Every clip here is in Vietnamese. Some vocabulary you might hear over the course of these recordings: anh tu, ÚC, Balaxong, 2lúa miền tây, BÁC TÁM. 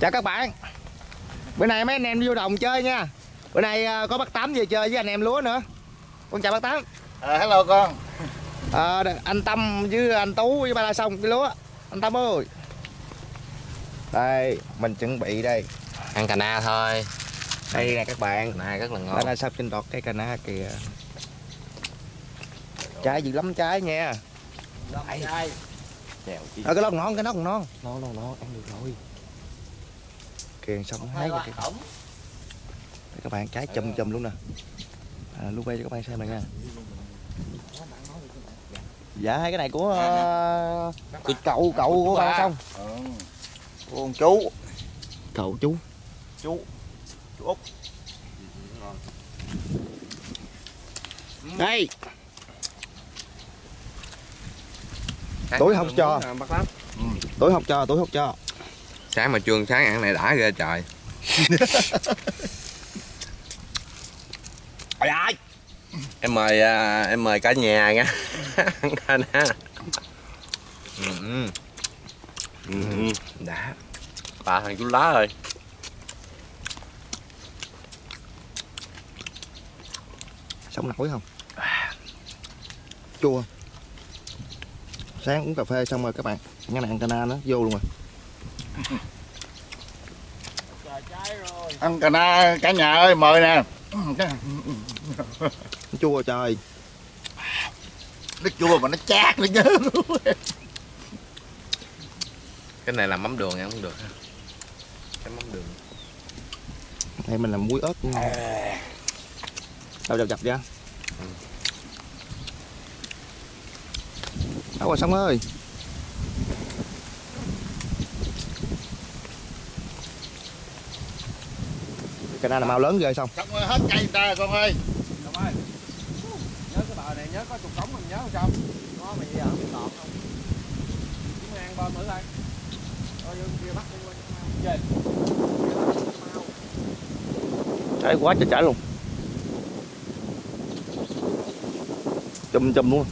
Chào các bạn. Bữa nay mấy anh em đi vô đồng chơi nha. Bữa nay có bác Tám về chơi với anh em lúa nữa. Con chào bác Tám. Hello con. Anh Tâm với anh Tú với Balaxong cái lúa. Anh Tâm ơi. Đây, mình chuẩn bị đây. Ăn cà na thôi. Đây nè các bạn. Cà na rất là ngon. Balaxong trên đọt cái cà na kìa. Trái dữ lắm trái nha. Đây. Cái nó còn non, cái nó còn non. Non, ăn được rồi. Kìa xong hái rồi kìa. Đây các bạn, trái chùm luôn nè. Lúc quay cho các bạn xem này nha. Dạ cái này của cậu của Balaxong. Con chú. Cậu chú. Chú Út. Đây. Tuổi học trò. Sáng mà chuông sáng ăn này đã ghê trời. Em mời cả nhà nha. Đã. Bà thằng chú lá ơi. Sống nổi không? Chua. Sáng uống cà phê xong rồi các bạn, cái này ăn cà na nó vô luôn rồi. Ăn cà na cả nhà ơi, mời nè. Nó chua trời. Nó chua mà nó chát nữa chứ. Cái này làm mắm đường ăn không được. Cái mắm đường. Đây mình làm muối ớt. Đâu dập ra. Đâu rồi Song ơi. Cái này là màu lớn rồi Song. Song ơi hết cây ta con ơi. Song ơi. Nhớ cái bờ này, nhớ có cục cống mình nhớ không? Có mày giờ không biết tọt không? Chúng ăn bơm thử coi. Coi vô kia bắt đi qua mau. Trời quá trời chảy luôn. Chùm luôn.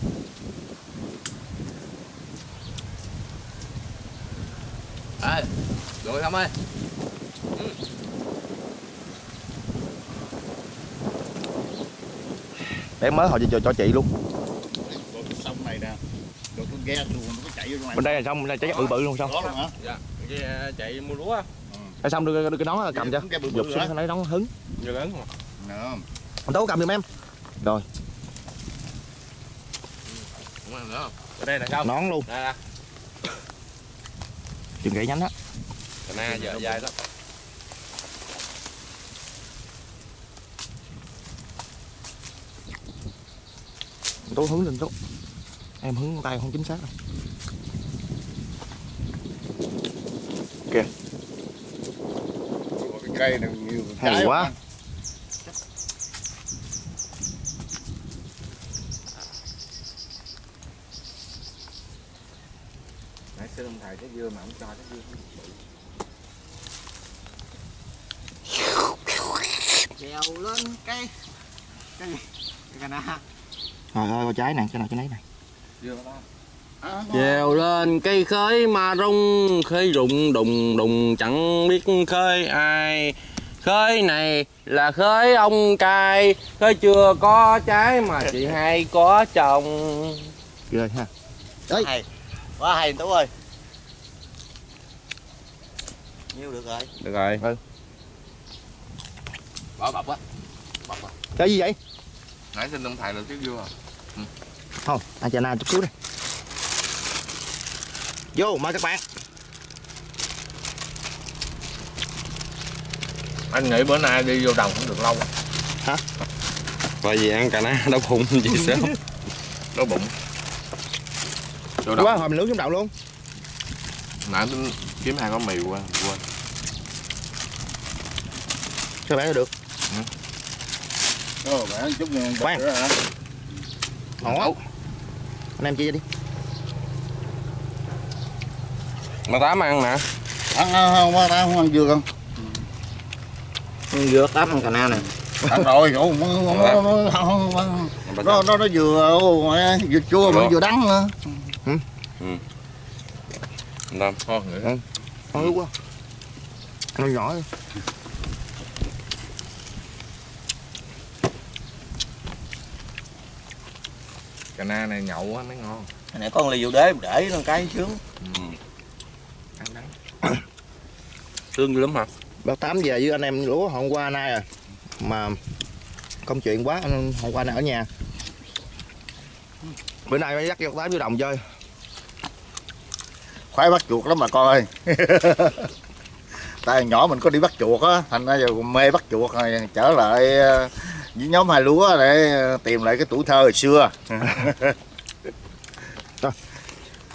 Rồi không ơi. Bé mới họ cho chị luôn. Sông này nè. Rồi con ghe xuồng nó chạy vô trong. Bên đây là sông, đây chạy bự luôn Sông. Dạ. Cái chạy mua lúa. Phải Sông đưa cái nón cầm cho. Dục xuống lấy nón hứng. Vừa lớn không? Nè. Anh Tú cầm giùm em. Rồi. Đây là Sông. Nón luôn. Đây chừng gãy nhánh á. Cà na giờ dài lắm. Tôi hướng lên Tú. Em hướng tay không chính xác đâu. Kìa. Cái cây này nhiều hay quá. Cái ông thầy cái dưa mà ông cho cái dưa trèo lên cái cana. Trời ơi, trái nè, cái nào cái nấy này. Dưa đó. Trèo lên cây khơi mà rung, khơi rụng đùng đùng chẳng biết khơi ai. Khơi này là khơi ông cay, khơi chưa có trái mà chị hai có chồng. Ghê ha. Đấy. Quá hay Tú ơi. Nhiêu được rồi. Được rồi. Ừ. Bỏ bọc á. Bọc á. Cái gì vậy? Nãy xin ông thầy là chiếc dưa à. Ừ. Thôi, anh chờ na chút xíu đi. Vô mời các bạn. Anh nghĩ bữa nay đi vô đồng cũng được lâu. Hả? Bởi vì ăn cà ná đau bụng gì sớm. Đau bụng. Quá hồi mình nướng xuống đậu luôn. Nãy tôi kiếm hai con mì qua, quên. Sao bán được? Ừ. Ồ, bán chút nữa hả? Ngon. Anh em chia đi. Mà Tám ăn nè. Ăn không, Tám không ăn dưa con. Ăn dưa Tám ăn cà na nè. Ăn rồi, nó vừa chua mà vừa đắng nữa. Làm thôi, ngửi. Ngon quá. Nó nhỏ. Cà na này nhậu quá mới ngon. Hồi nãy có con ly vô đế để nó cái sướng. Ừ. Ăn đắng. Tương lắm hả? Bác Tám về với anh em lúa hôm qua nay rồi. Mà công chuyện quá, hôm qua nay ở nhà. Bữa nay mới dắt bác Tám vô đồng chơi. Khoái bắt chuột lắm mà con ơi. Tại nhỏ mình có đi bắt chuột á, thành ra giờ mê bắt chuột rồi trở lại với nhóm hai lúa để tìm lại cái tuổi thơ hồi xưa.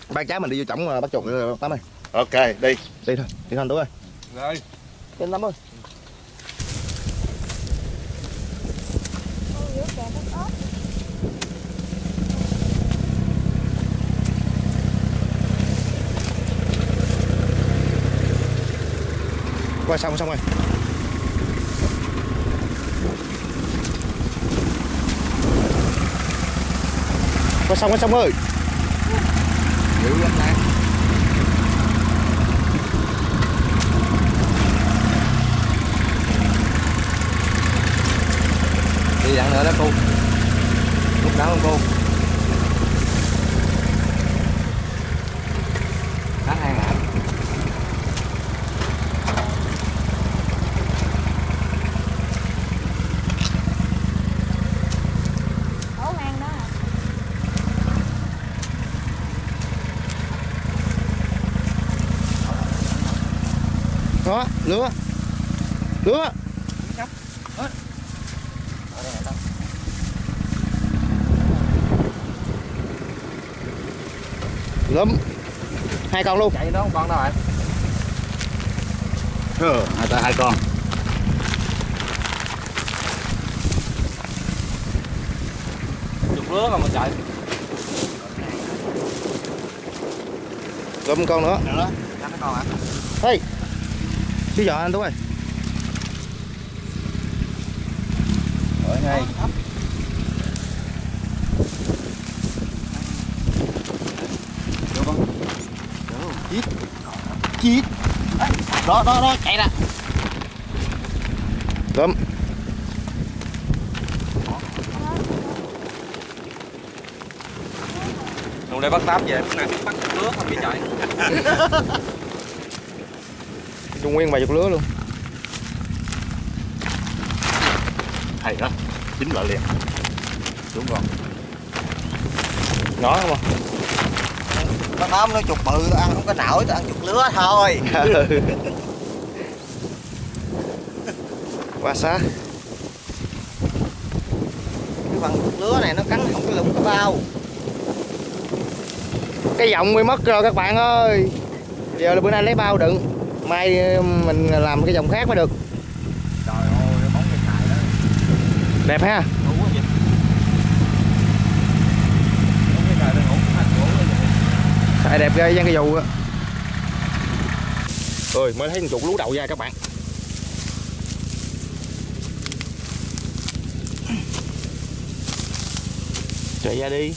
Ba cháu mình đi vô trỏng bắt chuột rồi Tám ơi. Ok, đi. Đi thôi, đi thôi Tú ơi. Rồi. Đi Tám ơi. Qua xong rồi. Qua xong ơi. Dữ lắm này. Đi dặn nữa đó cô. Lúc đó cô. Bán hàng hả? Đó, lứa. Lứa. Lúm. Hai con luôn. Chạy nó không con đâu ạ. Hai con. Chục lứa mà mình chạy. Lúm con nữa. Nữa. Cái con ạ. Hey. Chứ giờ anh Tú ơi. Rồi ngay. Được không? Được. Chít. Chít. Đó đó đó chạy nè. Đúng. Hôm nay bắt Tám về bữa nay bắt nước không bị chạy. Trung nguyên vài chục lứa luôn. Hay đó, chín lại liền. Đúng rồi. Nhỏ không? Bác Tám nó chục bự, ăn không có nổi, tao ăn chục lứa thôi. Qua xa. Cái phần chục lứa này nó cắn không có lụng bao. Cái giọng mới mất rồi các bạn ơi. Giờ là bữa nay lấy bao đựng. Mai mình làm cái dòng khác mới được. Trời ơi, bóng cái cài đó. Đẹp ha. Ngủ quá vậy. Bóng cái cài đó ngủ, thành ngủ quá vậy. Cài đẹp ghê, dang cái dù á. Ôi, mới thấy một chuột lú đậu ra các bạn. Chạy ra đi.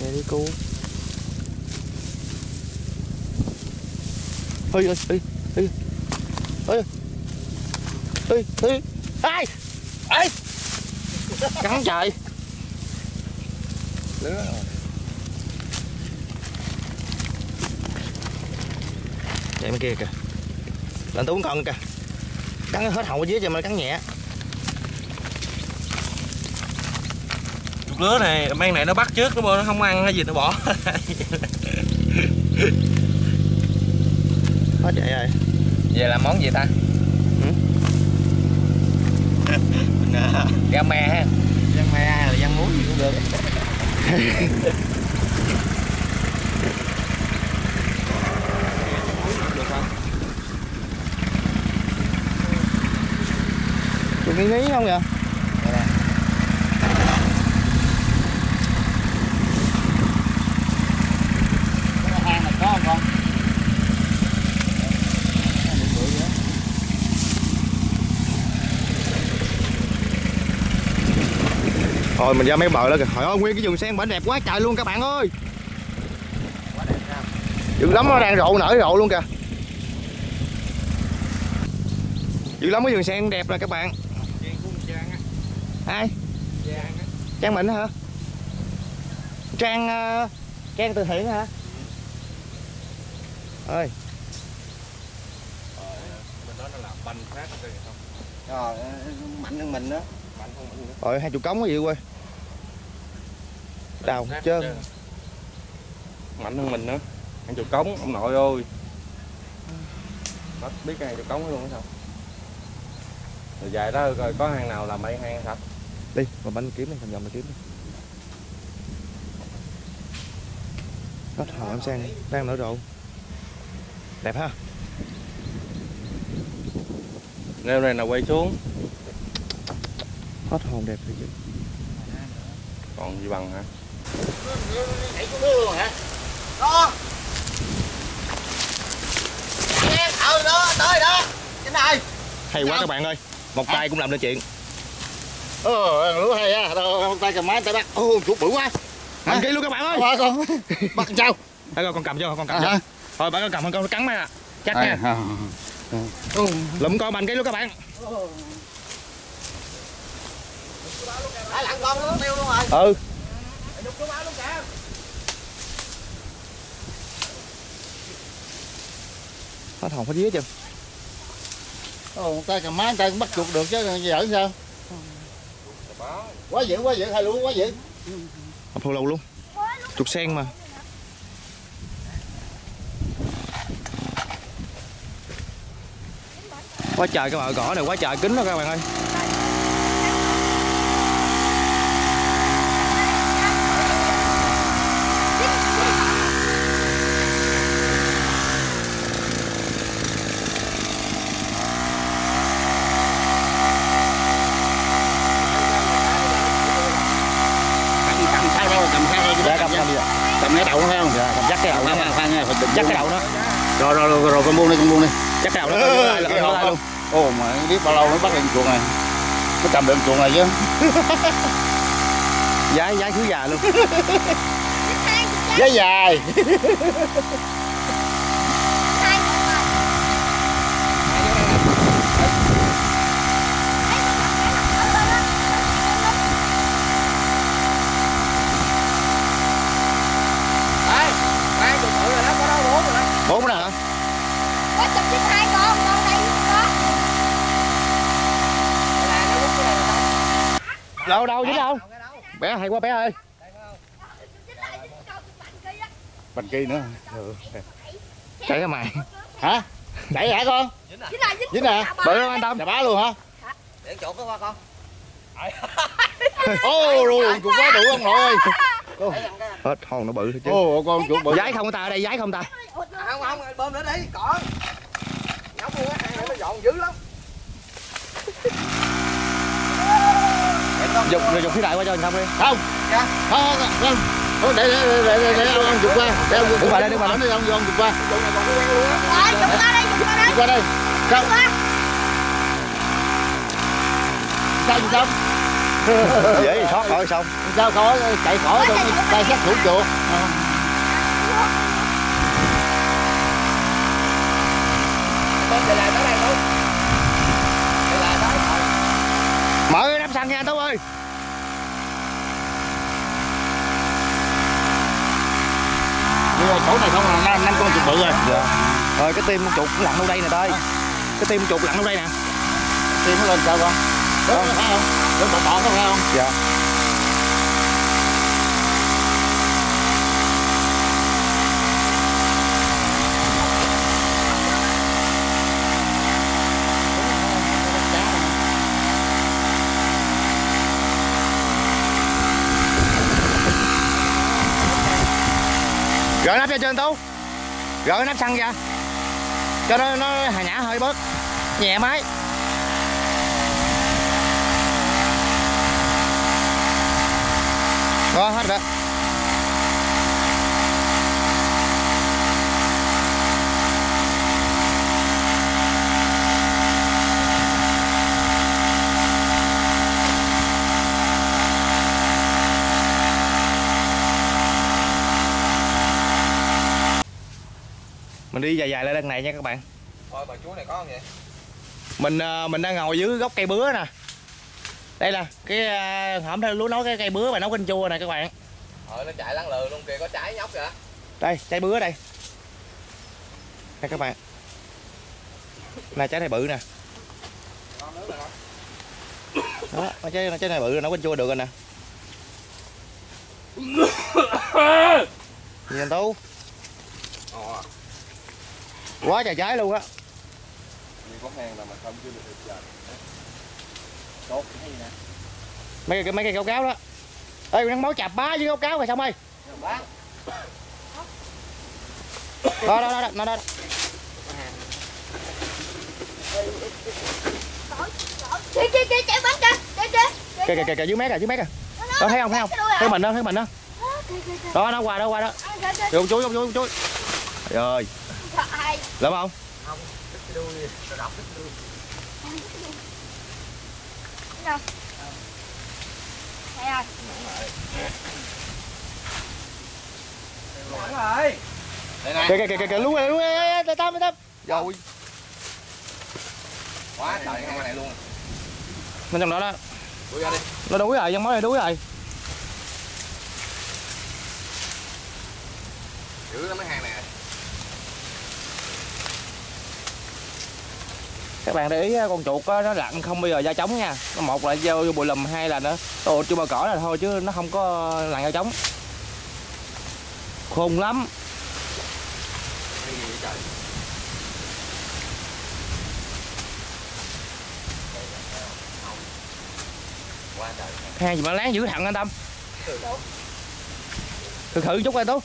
Chạy đi cô. Ơi ơi ơi ơi ơi ơi ơi ai ai cắn trời lứa chạy bên kia kìa là Tú còn kìa cắn hết họng ở dưới cho mà cắn nhẹ chục lứa này mang này nó bắt trước đúng không nó không ăn hay gì nó bỏ. Hết vậy rồi. Về làm món gì ta? Rang me ha. Rang me hay là rang muối gì cũng được. Tụi nghĩ nghĩ không vậy? Thôi mình ra mấy bờ đó kìa. Trời ơi nguyên cái vườn sen bển đẹp quá trời luôn các bạn ơi. Dữ lắm nó đang rộ nở rộ luôn kìa. Dữ lắm, cái vườn sen đẹp nè các bạn. Sen của Trang á. Ai? Trang á. Trang Mịnh hả? Trang Từ Thiện hả? Ơi. Bên đó nó làm banh khác rồi không? Rồi, mạnh hơn mình đó. Mạnh hơn mình nữa. Rồi, 20 cống cái gì quê? Đào trơn. Mạnh hơn mình nữa. 20 cống, ông nội ơi. Nó biết cái 20 cống luôn hay sao? Rồi dài đó rồi có hàng nào làm mấy hang thật. Đi, mà bánh kiếm đi, thằng dòng mà kiếm đi. Nó thò em sang, đang nở rộ. Đẹp ha. Nêu này là quay xuống. Hết hồn đẹp thiệt. Còn gì bằng hả? Đẩy xuống nước luôn hả? Đó. Em thợ đó, tới đó. Chính ai? Hay quá các bạn ơi. Một tay cũng làm ra chuyện. Lúa hay á, một tay cầm máy tay bắt. Ô, chuột bự quá. Anh ký luôn các bạn ơi. Thôi con. Bắt sao? Rồi con cầm vô, con cầm vô. Thôi bạn con cầm con cắn má. Chắc nha. Lụm con bành cái luôn các bạn. Đã lặn con nó tiêu luôn rồi. Ừ. Hết hồn hết vía chưa? Một tay cầm má, tay cũng bắt chuột được chứ giỡn sao? Quá dữ, quá dữ, hay luôn, quá dữ. Phô lâu luôn. Chuột sen mà. Quá trời các bạn, gõ này quá trời kín đó các bạn ơi. Cầm cái đầu nó phải không? Dạ, cầm dắt cái đầu nó. Dắt cái đầu nó. Rồi con buông đi. Dắt cái đầu nó. Lại luôn. Ồ mà không biết bao lâu mới bắt được chuột này. Nó cầm được chuột này chứ. Giái thiếu già luôn. Giái dài. Bốn rồi hả? Có chụp với 2 con đây có. Đâu chứ đâu. Bé hay quá bé ơi. Bành kia nữa. Chạy cái mày. Hả? Chạy hả con? Dính nè. Bự không anh Tâm? Chà bá luôn hả? Để chỗ cái qua con. Ô rồi, cũng quá đủ ông nội ơi. Hết hồn nó bự hết chứ. Ô con chuột bự. Giái không ta ở đây, giái không ta? Không, bơm nữa đi, cỏ. Nhóc luôn á, nó dọn dữ lắm. Dục cái đại qua cho anh Tâm đi. Không. Dạ. Không. Thôi để ông dục qua. Để ông dục qua đây, ông dục qua. Rồi, dục qua đây. Sao? Sao? Dễ gì thoát khỏi xong. Sao khỏi chạy khỏi luôn, tay sát thủ chuột. Mở cái đám xăng nha anh Tú ơi. Đi rồi, chỗ này không là 5 con chuột bự rồi. Dạ. Rồi cái tim chuột cũng lặn đâu đây nè tơi. Cái tim chuột lặn đâu đây nè. Tim nó lên sao con? Đúng không? Đúng bọt không phải không? Dạ. Gỡ nắp ra trên Tú. Gỡ nắp xăng ra. Cho nó hà nhã hơi bớt. Nhẹ máy. Rồi hết rồi. Mình đi dài lên đằng này nha các bạn. Thôi bà chú này có không vậy? Mình đang ngồi dưới gốc cây bứa nè. Đây là cái hổm theo lúa nấu cái cây bứa mà nấu canh chua nè các bạn. Nó chạy lăn lừ luôn kìa, có trái nhóc kìa. Đây, trái bứa đây. Đây các bạn. Nè trái này bự nè. Đó, trái này bự nấu canh chua được rồi nè. Nhìn anh Tu. Quá trời trái luôn á. Có hàng là mà không chưa được trời. Tốt cái gì nè. Mấy cái cao cáo đó. Ê, đang mối chạp bá với cao cáo rồi xong ơi. Bá. Đó. Kìa chạy bắn kìa. Kìa dưới mét kìa. Đó thấy không? Thấy mình đó. Đó nó qua đó. Chú. Trời ơi. Lắm không? Không. Kìa lú này. Tao. Rồi. Quá trời con này luôn. Bên trong đó đó. Đuổi ra đi. Nó đuổi rồi, trong mối này đuổi rồi. Dữ lắm mấy hàng này. Các bạn để ý con chuột đó, nó lặn không bao giờ da trống nha. Một là vô bụi lùm, hai là nó ồ chưa bao cỏ là thôi chứ nó không có lặn da trống. Khôn lắm. Hai gì mà láng dữ thẳng anh Tâm. Thử chút coi Tú.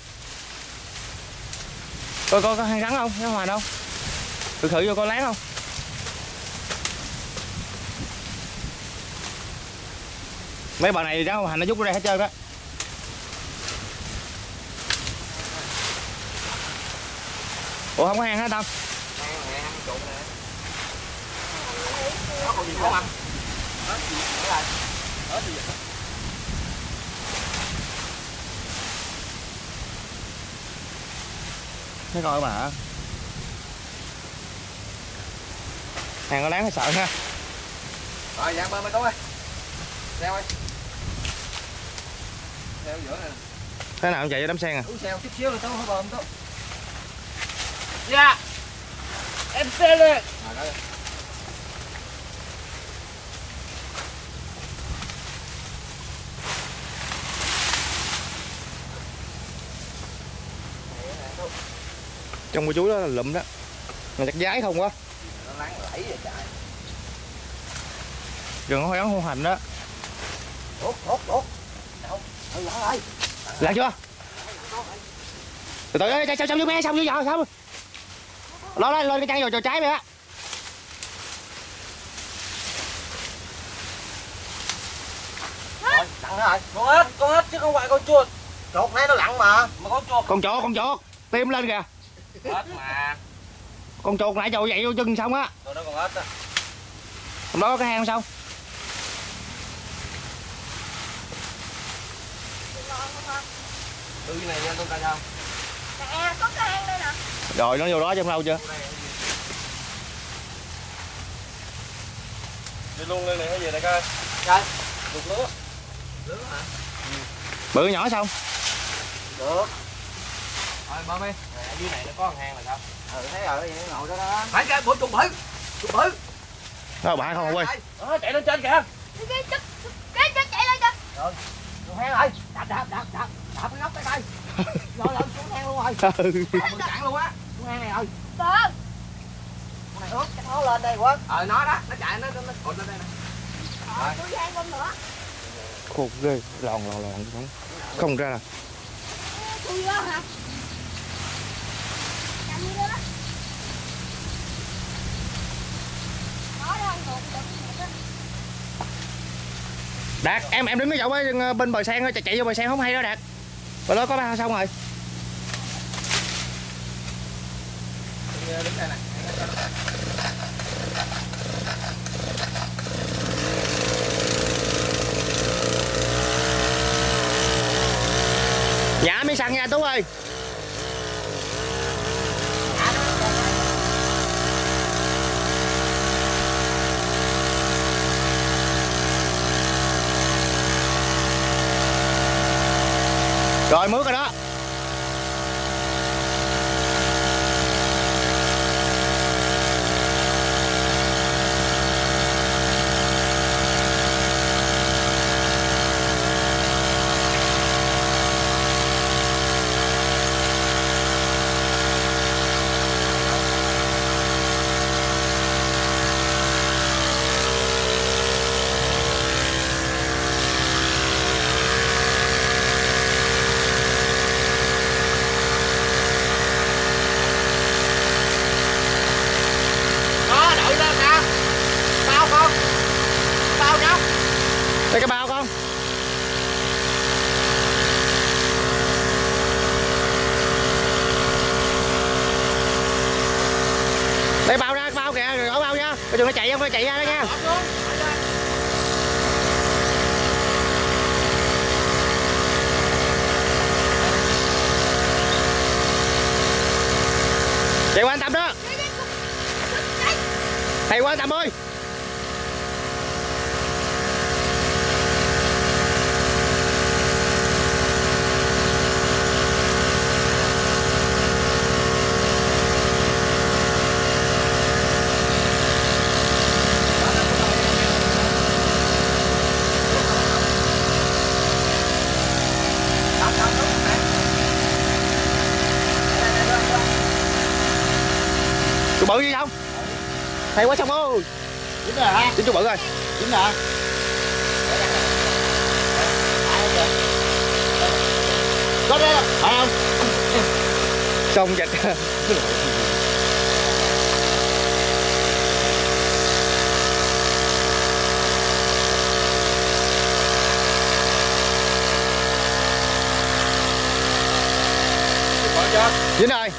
Coi có hang rắn không? Nó hoài đâu. Thử vô coi láng không? Mấy bà này ráo hành nó vút ra hết trơn á. Ủa không có hang hết đâu. Thấy coi mà. Hàng nó láng nó sợ ha. Rồi dạ bơi Tú ơi. Theo ơi. Theo giữa này. Thế nào không chạy vô đám sen à? Theo chút xíu là tao không bơm tao. Dạ. Em xe lên. Trong cái chuối đó là lụm đó. Mà chắc giái không quá. Nó láng lẫy rồi trời. Đừng có hơi ấn hung hành đó. Đốt. Lặn chưa? Từ từ ơi, xong vô mé, xong vô vợ, xong. Đó, lên cái chân vào trò trái mày á. Lặn rồi, con ếch chứ không phải con chuột. Chuột nãy nó lặn mà con chuột, tim lên kìa. Ếch mà. Con chuột nãy trồi dậy vô chân xong á. Tụi nó con ếch á. Hôm đó có cái hang không? Từ này nha, tôi không? Nè, có cái hang đây nè. Rồi, nó vô đó trong lâu chưa? Đi luôn lên này hay gì đại ca? Trời, đục lúa. Lúa hả? Ừ. Bự nhỏ xong. Được. Rồi, bơm đi. Ở dưới này nó có con hang là sao? Thấy rồi, cái gì nó ngồi đó đó. Phải cái bộ trùng bự. Nó bạn không quên. Đó, chạy lên trên kìa. Cái chạy lên kìa. Rồi, con hang rồi. Đạp. Đạp cái góc tới đây. Rồi xuống hang luôn rồi. Mình cạn luôn á. Xuống hang này rồi. Con này ướt chắc nó lên đây quá. Nó đó, nó chạy nó cột lên đây nè. Rồi, tôi hang lên nữa. Khục ghê, lòn không ra nè. Tôi đó hả? Cầm đi đó. Đó đâu cột được. Đạt, em đứng cái chỗ bên bờ sen thôi, chạy vô bờ sen không hay đó Đạt. Bờ đó có ba xong rồi. Dạ miếng săn nha Tú ơi. Rồi mướt rồi đó. Cái đường nó chạy không? Nó chạy ra đó nha. Chạy qua anh Tâm đó. Chạy qua anh Tâm ơi. Bự gì không? Hay quá xong ơi. Dính rồi hả? Dính chú bự rồi. Dính rồi. Có đây không? Xong dịch. Dính rồi.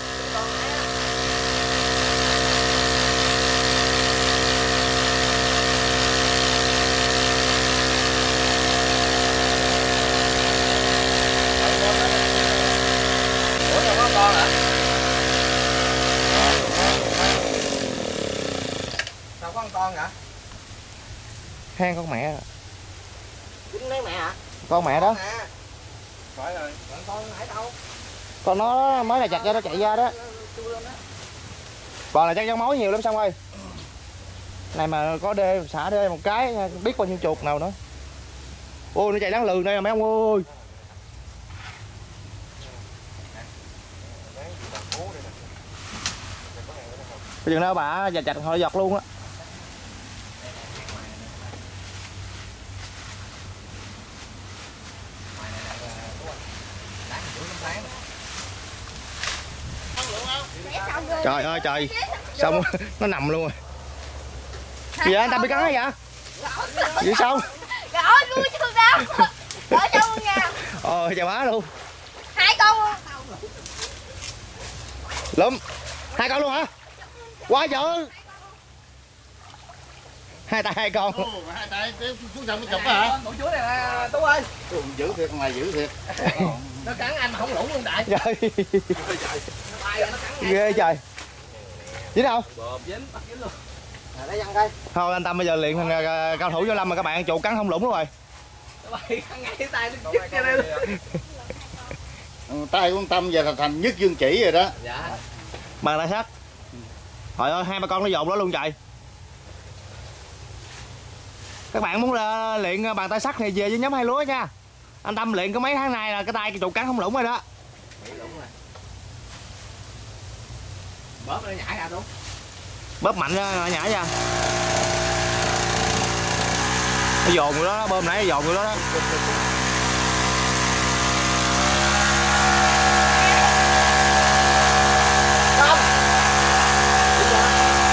Con hả? Hang con mẹ. Dính lấy mẹ hả? Con mẹ đó. Phải rồi, con nãy đâu? Con nó mới là chặt ra nó chạy ra đó. Còn là chắc giăng mối nhiều lắm xong rồi. Này mà có đê xả đê một cái biết bao nhiêu chuột nào nữa. Ôi nó chạy đáng lường đây là mấy ông ơi. Bây giờ nó bà giặt họ giọt luôn á. Trời ơi trời, xong nó nằm luôn rồi. Gì vậy anh ta bị cắn hay vậy? Vậy sao? Rồi nuôi chưa đâu. Ở trong luôn nha. Ờ chà bá luôn. Hai con luôn. Lụm. Hai con luôn hả? Quá dữ. Hai tay hai con. Hai tay xuống sông nó chụp hả? Bộ chuối này là Tú ơi. Giữ thiệt ngoài giữ thiệt. Nó cắn anh mà không lủng luôn đại. Trời. Ghê trời. Dính không? Dính, bắt dính luôn. Để văng đây. Thôi anh Tâm bây giờ luyện thành cao thủ vô lâm mà các bạn, trụ cắn không lủng luôn rồi. Tay của ông Tâm giờ là thành nhất dương chỉ rồi đó. Dạ. Bằng tay sắt. Trời ơi hai ba con nó dồn đó luôn trời. Các bạn muốn luyện bàn tay sắt thì về với nhóm Hai Lúa nha. Anh Tâm luyện có mấy tháng nay là cái tay trụ cắn không lủng rồi đó. Bóp nó nhảy ra đúng. Bóp mạnh ra nó nhảy ra. Nó dồn người đó, bơm nãy nó dồn người đó đó.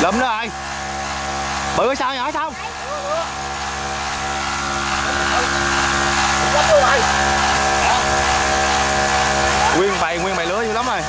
Lụm nữa rồi. Bự hay sao nhỏ sao? Nguyên bầy lứa dữ lắm rồi.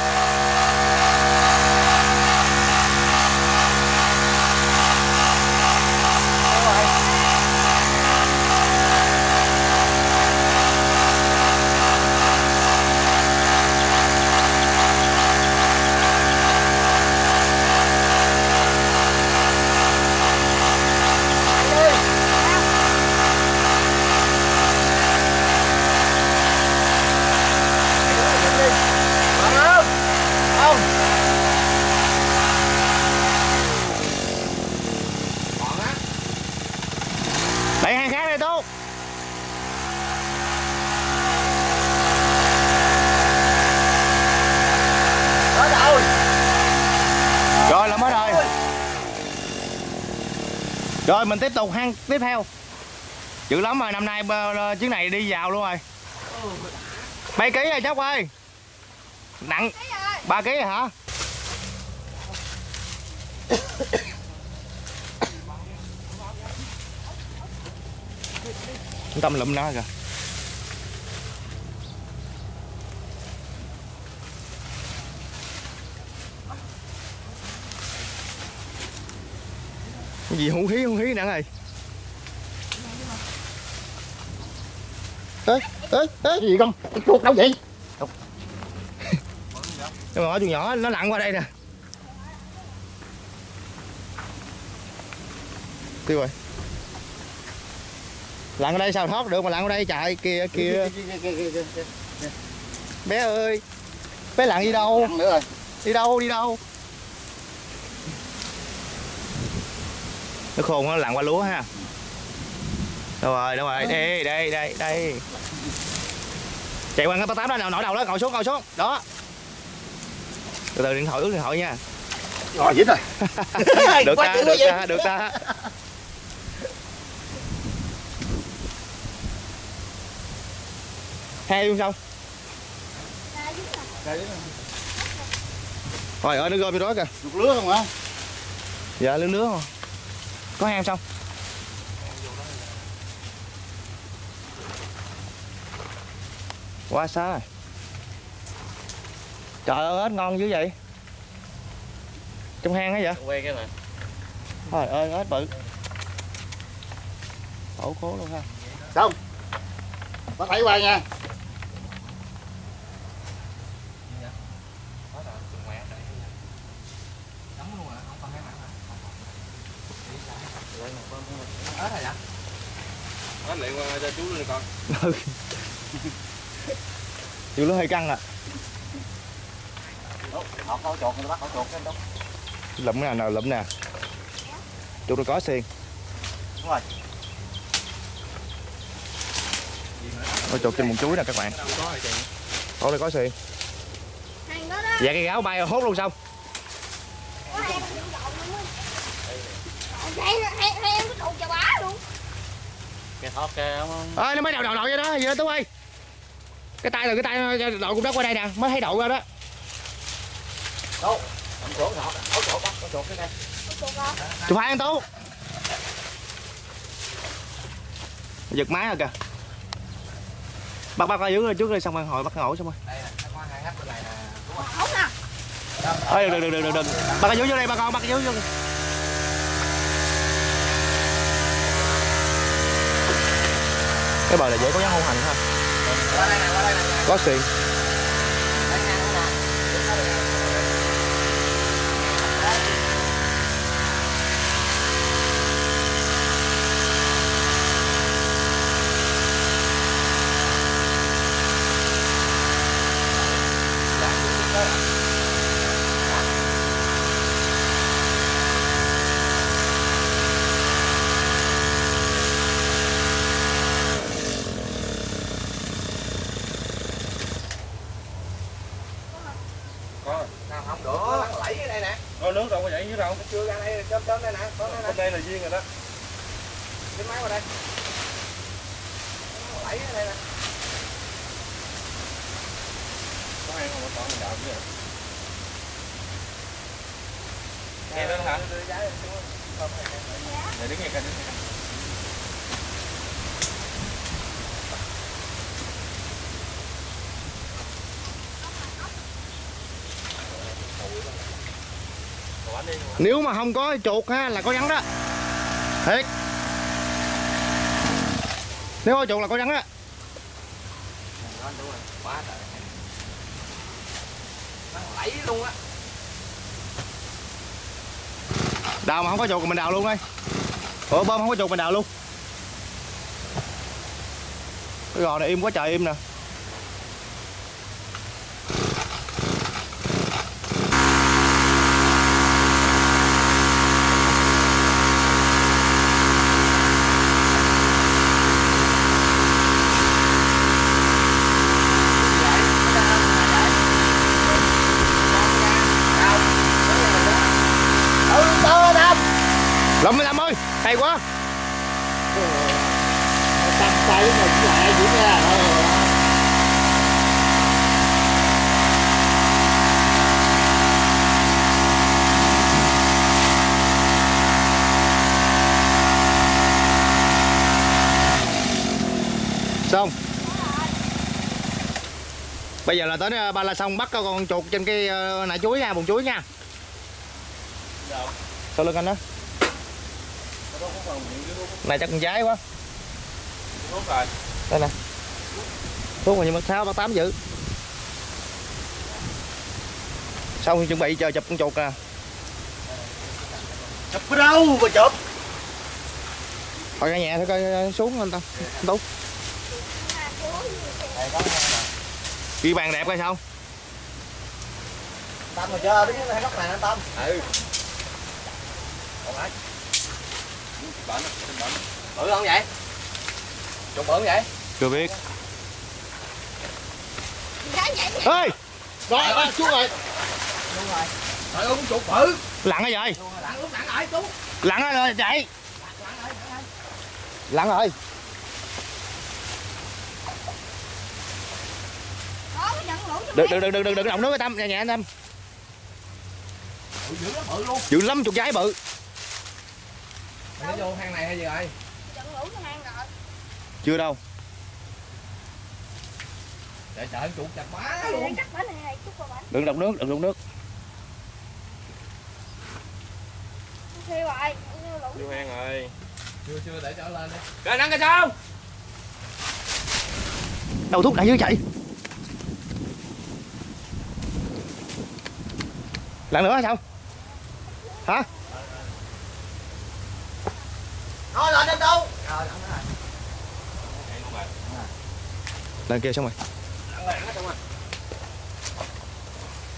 Rồi mình tiếp tục hang tiếp theo. Dữ lắm rồi, năm nay chuyến này đi vào luôn rồi. 7 kg rồi Chóc ơi. Nặng 3 kg hả? Tâm lụm nó kìa. Cái gì hú hí nặng rồi. Ê, gì con? Cái chuột đâu vậy? Nó bỏ chuột nhỏ, nó lặn qua đây nè. Tiêu rồi. Lặn ở đây sao thoát được mà lặn ở đây chạy kìa kìa. Bé ơi. Bé lặn đi đâu? Lặn nữa rồi. Đi đâu? Nó khôn nó lặn qua lúa ha. Đâu rồi. Đây. Chạy qua cái bác Tám đó nào, nổi đầu đó, ngồi xuống. Đó. Từ điện thoại, ướt điện thoại nha. Rồi dính rồi. Được ta. Hay không sao? Rồi ở nó gom vô đó kìa. Được lứa không hả? Dạ lứa không? Có hay không? Quá xá rồi. Trời ơi ếch ngon dữ vậy. Trong hang hết vậy? Quen cái này. Trời ơi ếch bự. Tổ cố luôn ha. Xong. Bắt thấy qua nha. Ếch lại qua cho chú luôn con. Chú nó hơi căng à. Lụm nè. Chú nó có xiên. Đúng rồi. Ôi chuột trên mùng chuối nè các bạn. Ôi đây có xiên. Dạ cái gáo bay rồi, hốt luôn xong. Ơi nó mới đậu ra đó, gì đó Tú ơi. Cái tay đội cũng đó qua đây nè, mới thấy đậu ra đó. Đâu? Chụp hai anh Tú. Giật máy rồi kìa. Bắt giữ trước đi xong ăn hồi bắt ngổ xong rồi. Đây là đừng. Bắt giữ vô đây bà con, bắt giữ vô. Cái bờ này dễ có dáng hung hành ha. Qua đây nè. Có xiên. Đây là duyên rồi đó. Cái máy qua đây. Lấy ở đây nè. Có ăn không có chọn đạo chứ. Nghe lên hả? Để đứng nghe kênh. Nếu mà không có chuột ha là có rắn đó. Thiệt. Nếu có chuột là có rắn đó. Lấy luôn á. Đào mà không có chuột mình đào luôn đi. Ủa bơm không có chuột mình đào luôn. Cái gò này im quá trời im nè. hay quá. Tăng tay mình lại dữ nha. Xong. Bây giờ là tới balaxong bắt con chuột trên cái nải chuối nha, bùn chuối nha. Sau lưng anh đó. Này chắc con trái quá. Đây nè. Thuốc mà mất 6 bắt 8 dữ. Xong thì chuẩn bị chờ chụp con chuột nè. Chụp ở đâu mà chụp? Coi cái nhẹ thôi, coi xuống anh ta. Anh Tú. Ghi bàn đẹp coi sao. Tâm mà chơi đứng cái góc này anh Tâm. Ừ. Bự không vậy? Chuột bự không vậy? Chưa biết. Ê! Rồi, ơi, xuống rồi. Xuống rồi. Trời ơi, con chuột bự. Lặn hả vậy? Lặn rồi, Tú. Lặn rồi, chạy. Lặn rồi. Đừng động nước cái Tâm, nhẹ nhẹ anh Tâm. Dữ lắm, bự luôn. Dữ lắm, chuột giấy bự. Mày nó vô hang này hay gì rồi? Trận lũ cái hang rồi. Chưa đâu. Để sợ chuột chặt má luôn. Đừng động nước, đừng động nước. Thiêu rồi, vô hang rồi. Chưa để trở lên đi. Kệ nắng kìa sao? Đầu thuốc lại dưới chạy. Lần nữa sao? Hả? Thôi lên anh đâu? Lên kia xong rồi.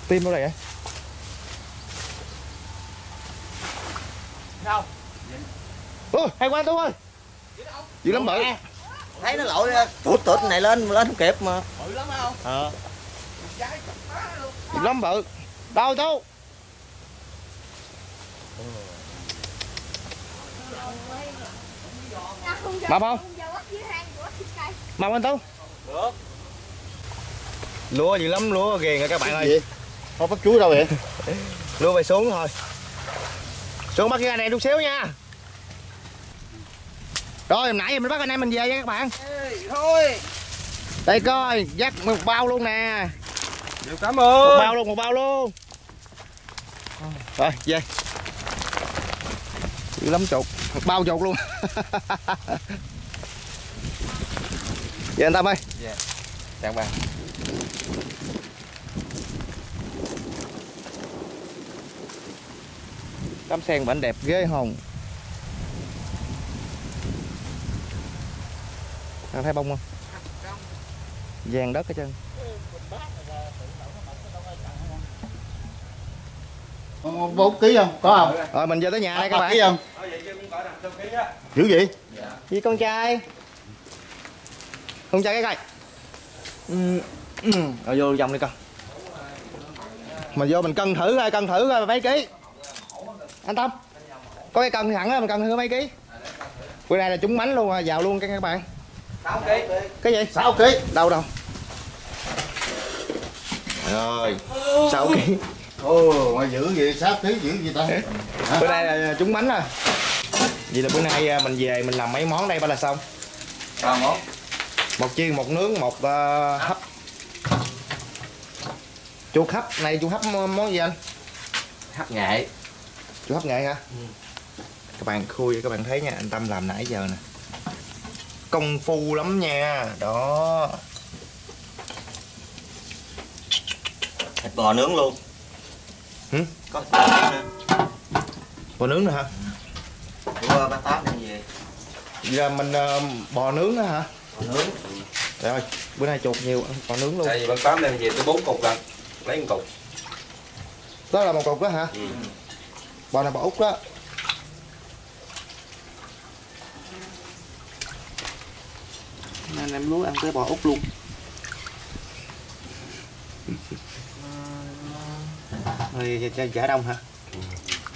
Tim đâu đây vậy? Đâu? Ôi, hay quá Tú ơi. Dữ lắm bự. Thấy nó lội tụt tụt này lên không kịp mà. Bự lắm phải không? Ờ. Dữ lắm bự. Đâu Tú? Mập không? Mập anh Tú? Được. Lúa dữ lắm, lúa ghiền rồi các bạn ơi. Không bắt chuối đâu vậy? Lúa về xuống thôi. Xuống bắt cái này chút xíu nha. Rồi hồi nãy mình bắt anh em mình về nha các bạn. Thôi. Đây coi, dắt một bao luôn nè. Điều cảm ơn. Một bao luôn, một bao luôn. Rồi, về. Dữ lắm chuột, bao chuột luôn. Về anh Tâm ơi. Dạ. Chào bạn. Cắm sen bảnh đẹp ghê hồn. Anh thấy bông không? Vàng đất hết trơn. Bốn ký không? Có không? Rồi mình về tới nhà đây các bạn. Ký không? Dữ vậy? Dạ. Gì con trai? Con trai cái coi. Rồi vô vòng đi con. Mình vô mình cân thử coi, mấy ký. Anh Tâm. Có cái cân thẳng đó, mình cân thử mấy ký. Bữa nay là trúng mánh luôn, vào luôn các bạn. 6 ký. Cái gì? 6 ký. Đâu đâu. Rồi. 6 ký. Ồ, mà dữ vậy, sát tí dữ vậy ta. Bữa nay là trúng bánh à. Vậy là bữa nay mình về mình làm mấy món đây ba là xong. 3 món. Một chiên, một nướng, một hấp. Chuột hấp, này chuột hấp món gì anh? Hấp nghệ. Chuột hấp nghệ hả? Ừ. Các bạn khui các bạn thấy nha, anh Tâm làm nãy giờ nè. Công phu lắm nha, đó. Thịt bò nướng luôn. Ừ? Có thịt bò nướng nữa hả? Bữa bác Tám đang về. Vậy là mình bò nướng đó hả? Bò nướng. Trời ơi, bữa nay chuột nhiều, bò nướng luôn. Tại vì bác Tám đem về tới 4 cục lần, lấy 1 cục. Đó là 1 cục đó hả? Ừ. Bò này bò Úc đó. Nên em muốn ăn cái bò Úc luôn. Rồi chả đông hả?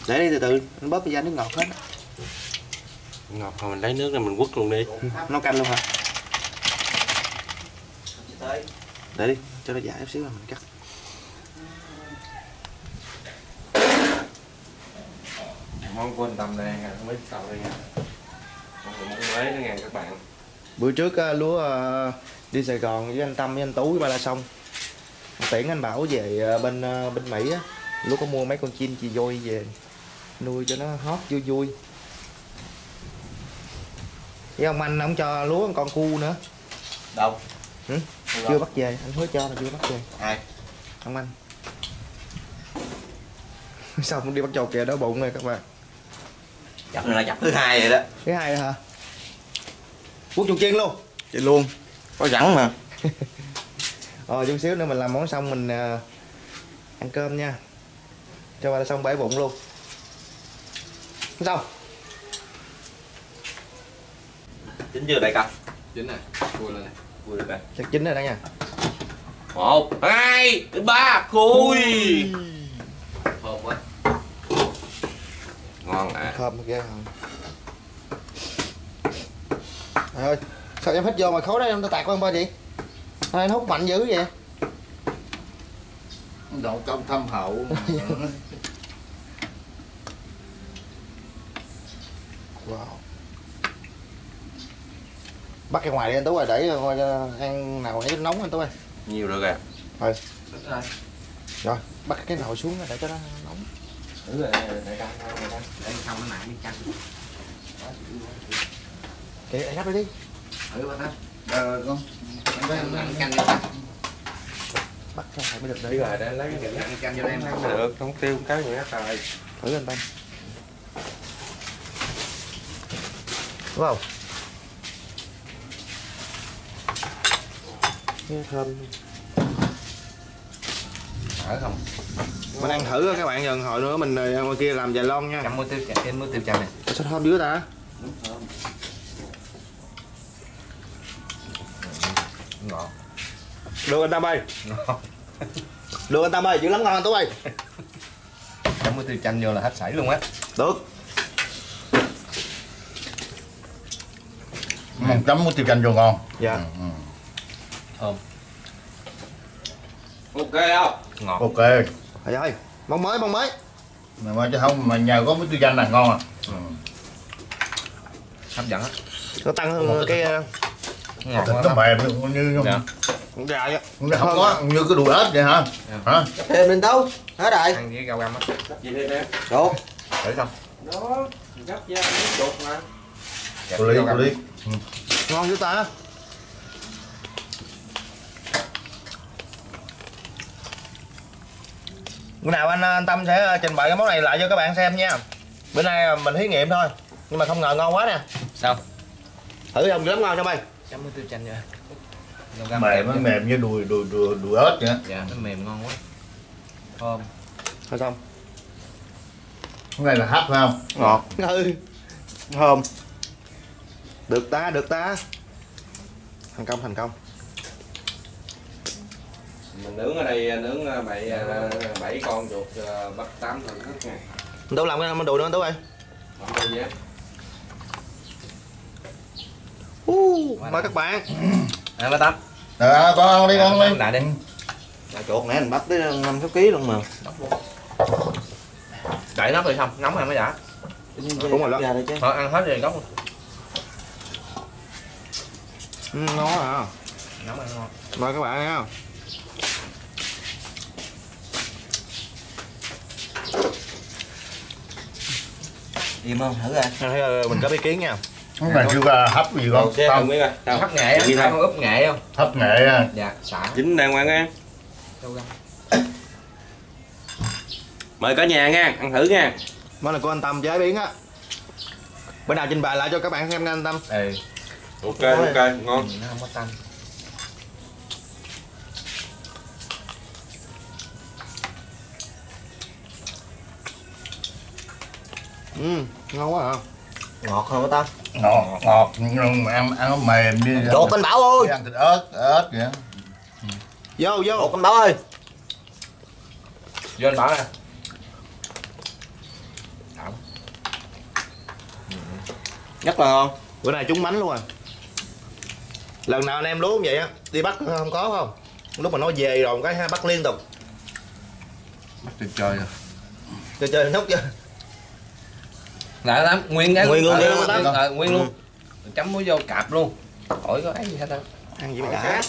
Để đi từ từ, anh bóp ra nước ngọt hết. Ngọt rồi mình lấy nước ra mình quất luôn đi. Nấu canh luôn hả? Để đi, cho nó giải chút xíu rồi mình cắt. Món của anh Tâm đây nha, không biết sao đây nha. Món mới nữa nha các bạn. Bữa trước lúa đi Sài Gòn với anh Tâm với anh Tu với Balaxong. Tiễn anh Bảo về bên Mỹ á, lúa có mua mấy con chim chì voi về nuôi cho nó hót vui vui. Với ông anh ông cho lúa con cu nữa. Đâu? Ừ? Chưa bắt về, anh hứa cho là chưa bắt về. Ai? Ông anh. Sao không đi bắt trâu kìa, đói bụng rồi các bạn. Chập này là chập thứ hai rồi đó. Thứ hai hả? Quất chuột chiên luôn. Vậy luôn. Có sẵn mà. Rồi chút xíu nữa mình làm món xong mình ăn cơm nha. Cho ba xong bể bụng luôn. Xong. Chín chưa đại ca? Chín này. Vui lên này. Vui lên này. Chắc chín rồi đó nha. 1, 2, 3, khui. Thơm quá. Ngon à. Thơm ghê hông? Trời ơi, sao em hít vô mà khối đấy em ta tạt qua ba vậy? Anh hút mạnh dữ vậy? Độ công thâm hậu. Wow. Bắt cái ngoài đi anh Tú ơi, để ăn nào thấy nóng anh Tú ơi. Nhiều được à. Thôi. Rồi, bắt cái nồi xuống để cho nó nóng. Thử rồi, để canh thôi, để xong nó nặng đi canh. Kệ, anh nắp đi. Thử bắt anh. Rồi con. Ăn canh đi. Bắt ra phải mới được đấy rồi, để lấy cái miếng ăn canh vô em ăn được, không tiêu cá gì hết rồi. Thử anh Tâm. Đúng không? Nghe thơm. Ở không? Mình ăn thử các bạn, dần hồi nữa mình ngoài kia làm vài lon nha. Chấm muối tiêu chanh, thêm muối tiêu chanh này. Sao thơm dữ ta? Đúng thơm. Ngon. Được anh Tâm ơi. Ngon. Được anh Tâm ơi, dữ lắm ngon anh Tú ơi. Chấm muối tiêu chanh vô là hết sảy luôn á. Được. Chấm muối tiêu chanh vô ngon. Dạ. Thơm. Ok không? Ngọt. Ok. Thầy ơi, món mới. Mà chứ không mà nhờ có muối tiêu chanh là ngon à. Hấp dẫn á. Nó tăng hơn cái ngọt nó mềm như không. Dạ. Cũng dài á. Không có như cái đùi ếch vậy hả? Dạ. Hả? Thêm lên đâu? Hết rồi. Ăn với rau găm á. Gì thêm em? Được. Để xong. Đó, gấp ra miếng chuột mà. Cô Lý. Ngon dữ ta. Bữa nào anh Tâm sẽ trình bày cái món này lại cho các bạn xem nha. Bữa nay mình thí nghiệm thôi, nhưng mà không ngờ ngon quá nè. Sao? Thử không lắm ngon không anh? Chấm với tiêu chanh rồi. Mềm như đùi ếch vậy. Dạ, nó mềm ngon quá. Thơm. Thôi xong. Món này là hấp phải không? Ngọt. Ừ. Thơm. Được ta. Thành công. Mình nướng ở đây nướng 7 con chuột bắt 8 thằng hết ngày. Anh Tú làm cái món đùi đó anh Tú ơi. Mời các bạn. Ăn ba tấm. Con đi con đi. Lại đi. Chuột nãy mình bắt tới 5-6 kg luôn mà. Đậy nắp rồi xong, nóng ăn mới đã. Đúng rồi đó. Thôi ăn hết rồi gốc luôn. Ngon hả? Nóng ăn ngon. Mời các bạn nha. Im không? Thử coi. Mình có ý kiến nha. Món này kêu là hấp gì con? Không biết rồi. Hấp nghệ á, sao không úp nghệ không? Hấp nghệ à. Dạ, xả. Dính đàng hoàng nha. Mời cả nhà nha, ăn thử nha. Món này của anh Tâm chế biến á. Bữa nào trình bày lại cho các bạn xem nha anh Tâm. Ừ. Ok, ngon. Nó không có tanh. Ngon quá hả? Ngọt không ta? Ngọt nhưng mà ăn mềm đi. Đột anh Bảo ơi. Ăn thịt ớt kìa. Vô. Đột anh Bảo ơi. Vô anh Bảo nè. rất là ngon. Bữa nay trúng bánh luôn rồi. Lần nào anh em lú vậy á, đi bắt không có không? Lúc mà nó về rồi cái bắt liên tục. Bắt đi chơi rồi. Đi chơi nút chứ. Lại lắm, nguyên cái nguyên luôn. Chấm muối vô cạp luôn. Khỏi có cái gì hết đâu. Ăn gì mà đã.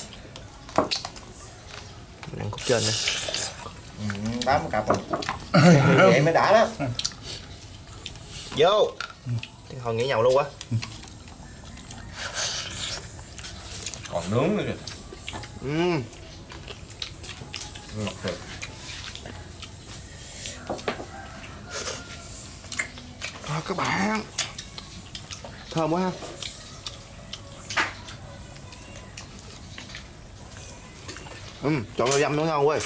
Ăn cục trên nè. Bám cạp rồi. Vậy mới đã đó. Vô. Thôi nghỉ nhậu luôn quá. Còn nướng nữa kìa. Ngọt thiệt. Thôi các bạn. Thơm quá ha. Chọn rau dăm nữa ngon quá.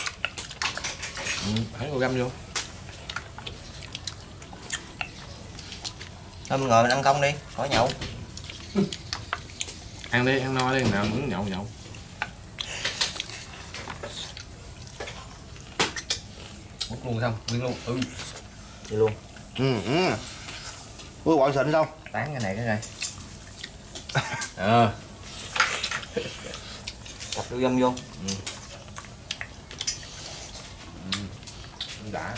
Hãy rau dăm vô. Thôi mình ngồi mình ăn công đi, khỏi nhậu. Ăn đi, ăn no đi, nào muốn nhậu nhậu. Bút luôn xong, nguyên luôn, đi luôn. Ui bọn xịn xong. Tán cái này cái này. Cặp rau dâm vô. Đã.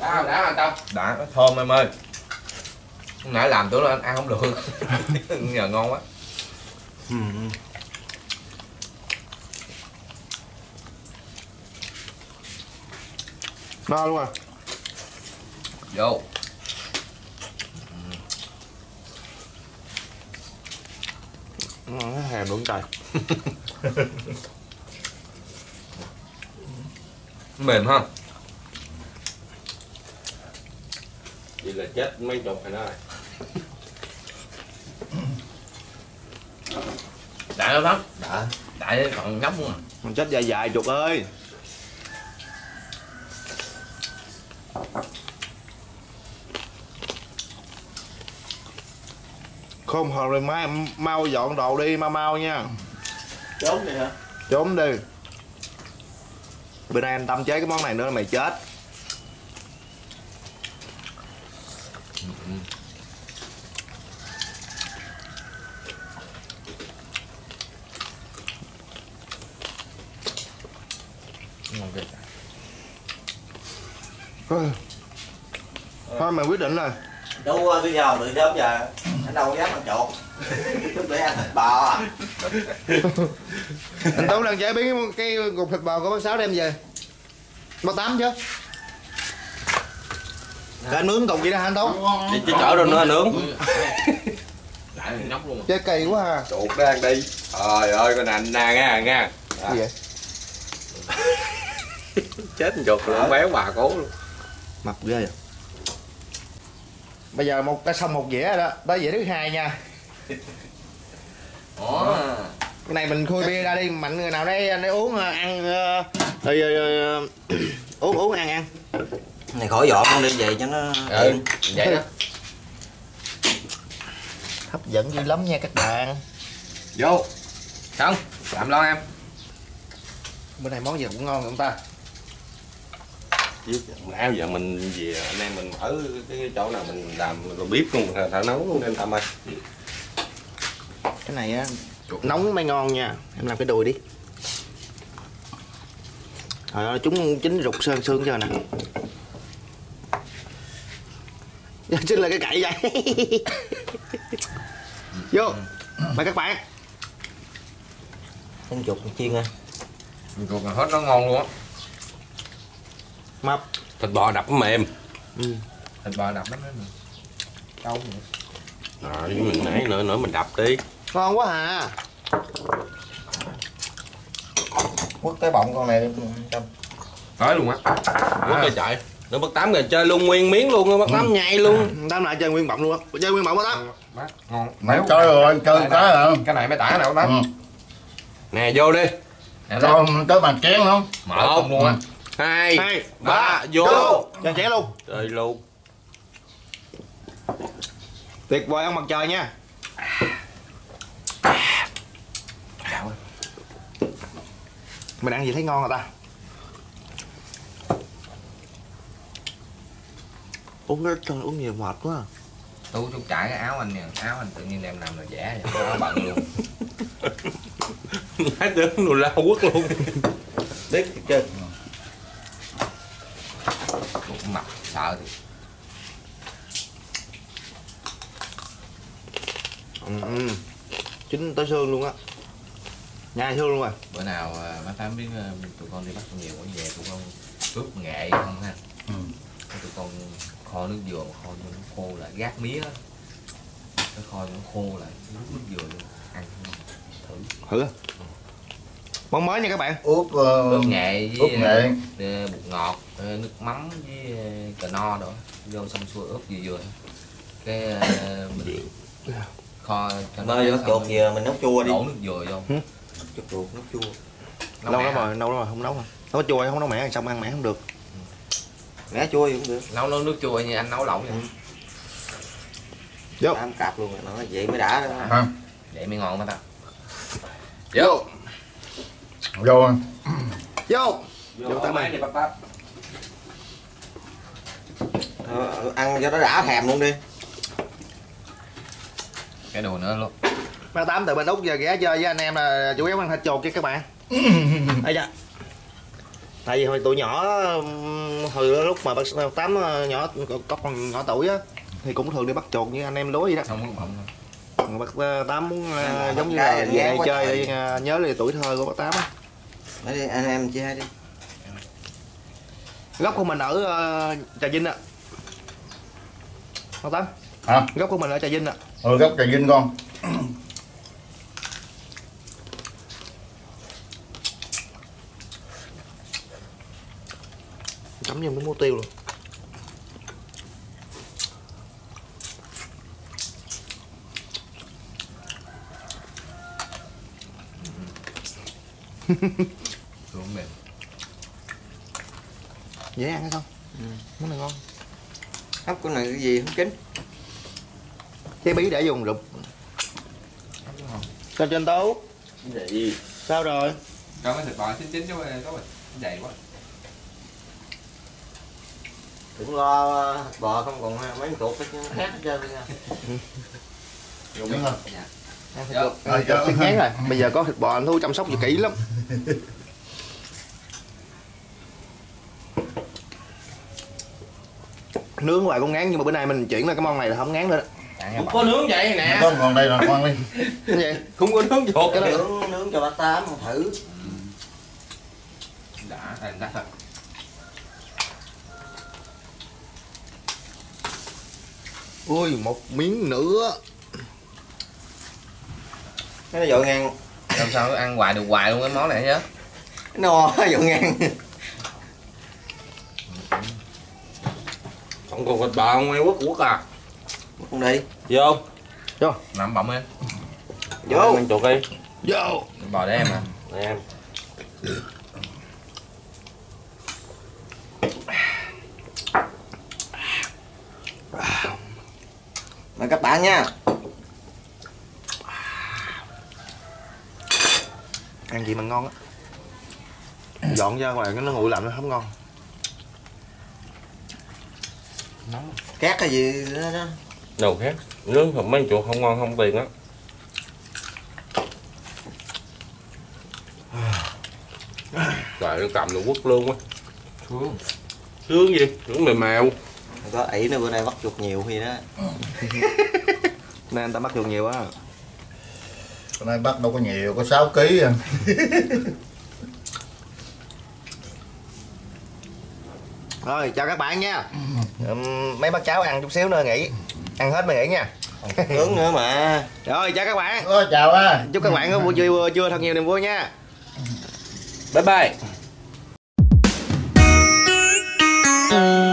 Đã anh Tâm. Đã, nó thơm em ơi. Hôm nãy làm tưởng là anh ăn không được. Nhờ ngon quá. Đó luôn rồi. Vô. Nó hèm luôn trời. Mềm ha. Vậy là chết mấy chục rồi đó. Đại đâu lắm. Đại còn ngấm luôn à. Con chết dài dài chục ơi. Không hồi rồi mai mau dọn đồ đi mau nha. Trốn đi hả? Trốn đi. Bữa nay anh Tâm chế cái món này nữa là mày chết. Thôi mày quyết định rồi. Chú bây giờ từ sớm giờ anh đâu có dám ăn trộn. Để ăn thịt bò à. Anh Tú đang chế biến cái cục thịt bò của bác Sáu đem về. Bác Tám chứ. Để nướng cục vậy đó hả anh Tú? Để chứ chở rồi nữa nướng. Lại nhóc luôn. Chế kỳ quá ha. Chuột đó ăn đi. Trời ơi con nành nè nghe nghe. Gì vậy? Chết chuột luôn béo bà cố luôn. Mập ghê vậy. Bây giờ một cái xong một dĩa đó, tới dĩa thứ hai nha. Cái này mình khui bia ra đi, mạnh người nào đấy anh uống ăn uống ăn. Này khỏi dọn con đi về cho nó yên. Vậy đó. Hấp dẫn dữ lắm nha các bạn. Vô. Xong, làm lo em. Bữa nay món gì cũng ngon không ta? Nãy giờ mình về anh em mình ở cái chỗ nào mình làm rồi bếp luôn, thả nấu luôn nên Tâm ơi. Cái này á, nóng mới ngon nha. Em làm cái đùi đi. Trời ơi, chúng chín rụt sơn xương rồi nè. Chính là cái cậy vậy. Vô, mời các bạn. Ăn chuột chiên nha. Chuột là hết nó ngon luôn á. Mập. Thịt bò đập mềm. Thịt bò đập nó mềm. Đâu rồi. Mình nãy nữa mình đập đi. Ngon quá hà. Quất cái bọng con này đi Tâm. Tới luôn á. Quất cái chạy. Nó bắt Tám rồi chơi luôn nguyên miếng luôn, bắt Tám nhai luôn. Tám lại chơi nguyên bọng luôn á. Chơi nguyên bọng bắt Tám. Ngon. Méo. Trời ơi, chơi cái rồi. Cái này mới tả nè Tám. Nè vô đi. Cho tới bàn chén không? Mở không luôn á. 2, 3, vô. Cho chén luôn. Trời luôn. Tuyệt vời ăn mặt trời nha. Mình ăn gì thấy ngon rồi ta? Uống rất trời uống nhiều mệt quá. Tu chút trải cái áo anh nè, áo anh tự nhiên đem nằm là giả vậy, áo bận luôn. Lái tướng đồ lao quất luôn. Đứt chứ. Cũng mặt sợ thì. Chín tới xương luôn á. Nhai xương luôn rồi. Bữa nào bác Tám biết tụi con đi bắt nhiều quá về tụi con ướp nghệ không ha. Ừ. Tụi con kho nước dừa, kho nước khô lại, gác mía á. Cái kho nó khô lại, nước dừa luôn. Ăn thử. Thử á. Ừ. Món mới nha các bạn. Ướp nghệ với bột ngọt, nước mắm với cà no rồi. Vô xong xuôi ướp dừa. Cái mình kho cho nó cột dừa mình nấu chua đi. Đổ nước dừa vô. Hử? Chút ruột nấu chua. Lâu lắm rồi, lâu rồi không nấu rồi. Nấu chua không nấu mẻ xong ăn mẻ không được. Mẻ chua cũng được. Nấu nước chua như anh nấu lẩu vậy. Vô. Tám cặp luôn rồi, vậy mới đã đó. À. Vậy mới ngon mà ta. Vô. Vô anh. Vô. Vô tao mày đi bắp bắp. Ăn cho nó đã thèm luôn đi. Cái đồ nữa luôn. Bác Tám từ bên Úc giờ ghé chơi với anh em là chủ yếu ăn thịt chuột chứ các bạn. Ê da. Tại vì hồi tụi nhỏ, hồi lúc mà bác Tám nhỏ có còn nhỏ tuổi á thì cũng thường đi bắt chuột như anh em lúa vậy đó. Không, bác Tám muốn giống như là về chơi nhớ lại tuổi thơ của bác Tám á. Để đi anh em chơi đi. Gốc của mình ở Trà Vinh ạ. Bác Tám. Hả? Gốc của mình ở Trà Vinh ạ. Ừ, gốc Trà Vinh con. Chấm vô miếng muối tiêu luôn. Xuống mềm. Dễ ăn hay không? Ừ. Món này ngon. Hấp con này cái gì không kín. Cái bí để dùng rụp. Sao cho anh Tú? Gì? Sao rồi? Cho cái thịt bò chín chín chú ơi, dày quá. Đừng lo bò không còn mấy con chuột nó khác hết trơn nha. Đúng không? Dạ. Ăn thịt chuột ngán rồi. Bây giờ có thịt bò anh Thu chăm sóc gì kỹ lắm. Nướng hoài cũng ngán nhưng mà bữa nay mình chuyển ra cái món này là không ngán nữa đó. Cũng có nướng vậy nè. Không còn đây là con đi. Cái gì? Không có nướng chuột cái đó. Nướng cho bác Tám thử. Đã, đã thật. Ui, một miếng nữa. Nó dội ngang. Làm sao nó ăn hoài được hoài luôn cái món này chứ. No, nó dội ngang. Không còn thịt bò không, quất quất à. Quất con đi. Vô. Vô. Nằm bọng em. Vô. Ăn chuột đi. Vô. Bò để em à. Để em. Mời các bạn nha. Ăn gì mà ngon á. Dọn ra ngoài nó nguội lạnh nó không ngon. Nóng. Cát cái gì đó đó. Đồ khác. Nướng không mấy chuột không ngon không tiền á. Trời nó cầm nó quất luôn á. Sướng. Sướng gì? Sướng mềm mèo. Có ỷ nữa bữa nay bắt chuột nhiều gì đó. Nên anh ta bắt chuột nhiều á. Bữa nay bắt đâu có nhiều, có 6 kg à. Rồi, chào các bạn nha. Mấy bác cháu ăn chút xíu nữa nghỉ. Ăn hết mới nghỉ nha. Nướng nữa mà. Rồi, chào các bạn. Ôi, chào à. Chúc các bạn có buổi trưa thật nhiều niềm vui nha. Bye bye.